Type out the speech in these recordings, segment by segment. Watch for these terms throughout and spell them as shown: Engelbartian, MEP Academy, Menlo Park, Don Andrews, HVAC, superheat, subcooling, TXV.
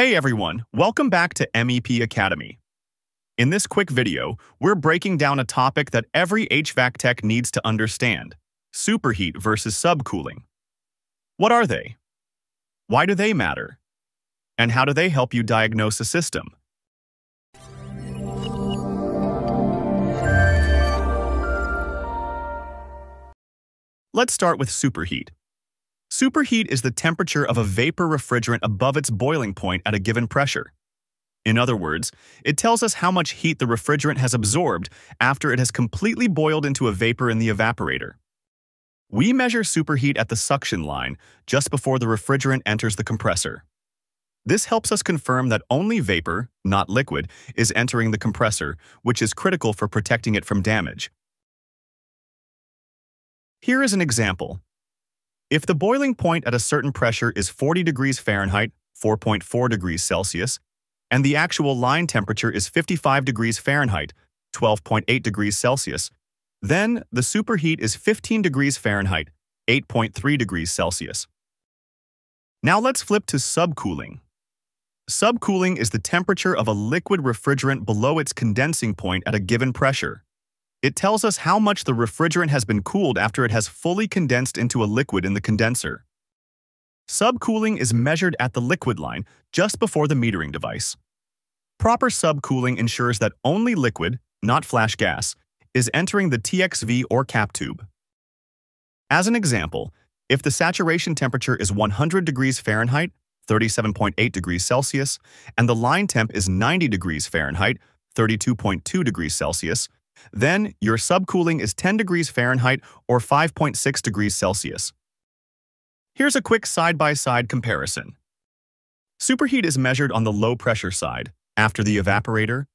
Hey everyone, welcome back to MEP Academy. In this quick video, we're breaking down a topic that every HVAC tech needs to understand: superheat versus subcooling. What are they? Why do they matter? And how do they help you diagnose a system? Let's start with superheat. Superheat is the temperature of a vapor refrigerant above its boiling point at a given pressure. In other words, it tells us how much heat the refrigerant has absorbed after it has completely boiled into a vapor in the evaporator. We measure superheat at the suction line just before the refrigerant enters the compressor. This helps us confirm that only vapor, not liquid, is entering the compressor, which is critical for protecting it from damage. Here is an example. If the boiling point at a certain pressure is 40 degrees Fahrenheit, 4.4 degrees Celsius, and the actual line temperature is 55 degrees Fahrenheit, 12.8 degrees Celsius, then the superheat is 15 degrees Fahrenheit, 8.3 degrees Celsius. Now let's flip to subcooling. Subcooling is the temperature of a liquid refrigerant below its condensing point at a given pressure. It tells us how much the refrigerant has been cooled after it has fully condensed into a liquid in the condenser. Subcooling is measured at the liquid line just before the metering device. Proper subcooling ensures that only liquid, not flash gas, is entering the TXV or cap tube. As an example, if the saturation temperature is 100 degrees Fahrenheit, 37.8 degrees Celsius, and the line temp is 90 degrees Fahrenheit, 32.2 degrees Celsius, then your subcooling is 10 degrees Fahrenheit or 5.6 degrees Celsius. Here's a quick side-by-side comparison. Superheat is measured on the low-pressure side, after the evaporator.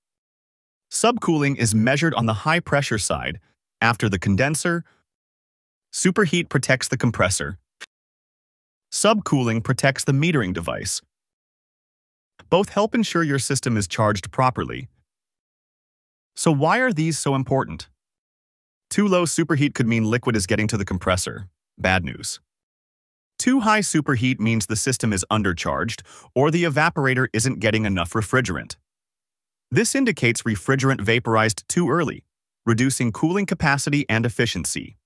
Subcooling is measured on the high-pressure side, after the condenser. Superheat protects the compressor. Subcooling protects the metering device. Both help ensure your system is charged properly. So why are these so important? Too low superheat could mean liquid is getting to the compressor. Bad news. Too high superheat means the system is undercharged or the evaporator isn't getting enough refrigerant. This indicates refrigerant vaporized too early, reducing cooling capacity and efficiency.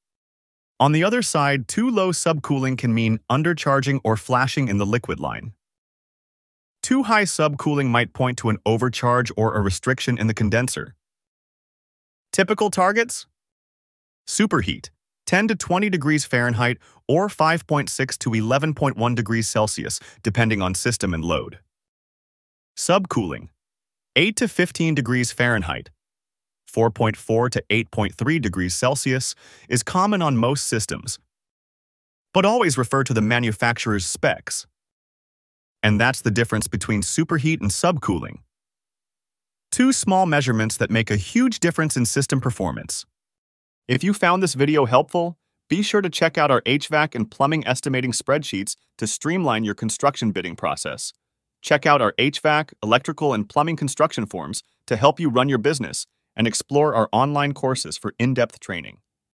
On the other side, too low subcooling can mean undercharging or flashing in the liquid line. Too high subcooling might point to an overcharge or a restriction in the condenser. Typical targets? Superheat, 10 to 20 degrees Fahrenheit or 5.6 to 11.1 degrees Celsius, depending on system and load. Subcooling, 8 to 15 degrees Fahrenheit, 4.4 to 8.3 degrees Celsius, is common on most systems, but always refer to the manufacturer's specs. And that's the difference between superheat and subcooling. Two small measurements that make a huge difference in system performance. If you found this video helpful, be sure to check out our HVAC and plumbing estimating spreadsheets to streamline your construction bidding process. Check out our HVAC, electrical, and plumbing construction forms to help you run your business, and explore our online courses for in-depth training.